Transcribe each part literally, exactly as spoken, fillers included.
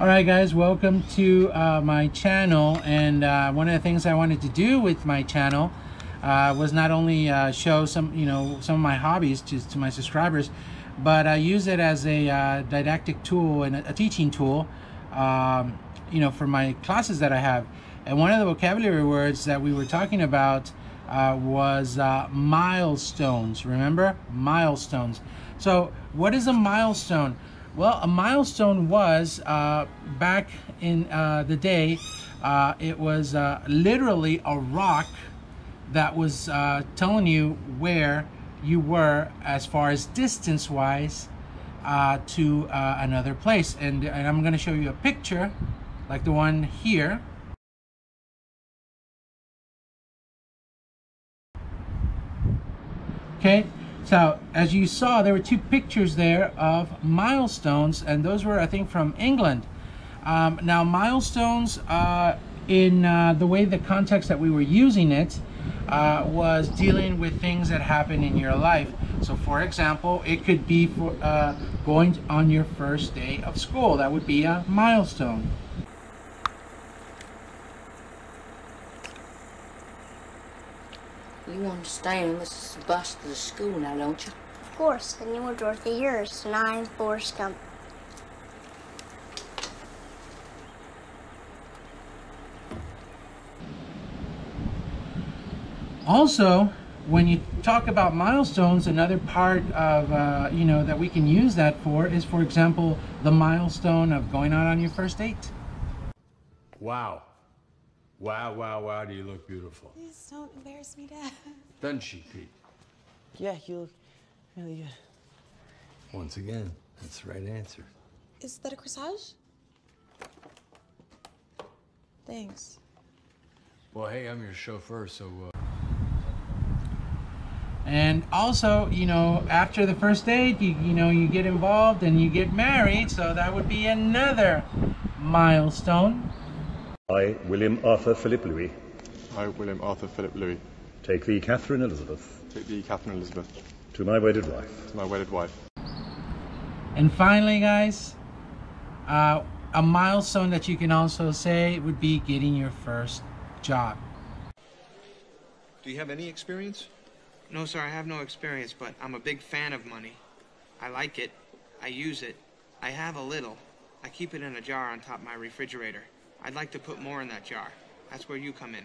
All right, guys, welcome to uh, my channel. And uh, one of the things I wanted to do with my channel uh, was not only uh, show some, you know, some of my hobbies to, to my subscribers, but I use it as a uh, didactic tool and a teaching tool, um, you know, for my classes that I have. And one of the vocabulary words that we were talking about uh, was uh, milestones. Remember? Milestones. So what is a milestone? Well, a milestone was, uh, back in uh, the day, uh, it was uh, literally a rock that was uh, telling you where you were as far as distance-wise uh, to uh, another place. And, and I'm going to show you a picture like the one here. Okay, so as you saw, there were two pictures there of milestones, and those were, I think, from England. Um, now, milestones, uh, in uh, the way, the context that we were using it, uh, was dealing with things that happen in your life. So, for example, it could be for uh, going on your first day of school. That would be a milestone. You understand this is the bus to the school now, don't you? Of course, and you were Dorothy Years, nine Forrest Gump. Also, when you talk about milestones, another part of, uh, you know, that we can use that for is, for example, the milestone of going out on your first date. Wow. Wow, wow, wow, do you look beautiful. Please don't embarrass me, Dad. Doesn't she, Pete? Yeah, you look really good. Once again, that's the right answer. Is that a corsage? Thanks. Well, hey, I'm your chauffeur, so... Uh... And also, you know, after the first date, you, you know, you get involved and you get married, so that would be another milestone. I, William Arthur Philip Louis. I, William Arthur Philip Louis. Take thee, Catherine Elizabeth. Take thee, Catherine Elizabeth. To my wedded wife. To my wedded wife. And finally, guys, uh, a milestone that you can also say would be getting your first job. Do you have any experience? No, sir, I have no experience, but I'm a big fan of money. I like it. I use it. I have a little. I keep it in a jar on top of my refrigerator. I'd like to put more in that jar. That's where you come in.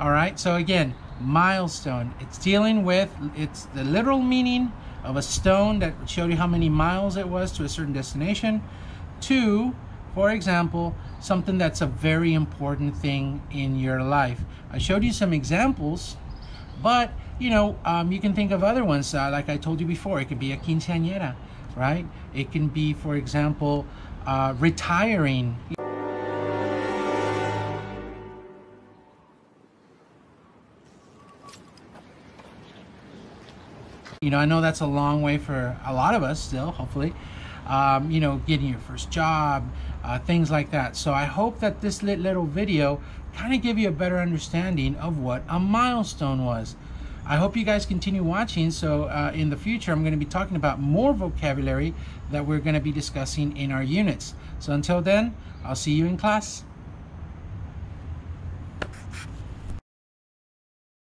All right, so again, milestone. It's dealing with, it's the literal meaning of a stone that showed you how many miles it was to a certain destination, to, for example, something that's a very important thing in your life. I showed you some examples, but you know, um, you can think of other ones. Uh, like I told you before, it could be a quinceañera. Right? It can be, for example, uh, retiring. You know, I know that's a long way for a lot of us still, hopefully. Um, you know, getting your first job, uh, things like that. So I hope that this little video kind of give you a better understanding of what a milestone was. I hope you guys continue watching, so uh, in the future I'm going to be talking about more vocabulary that we're going to be discussing in our units. So until then, I'll see you in class.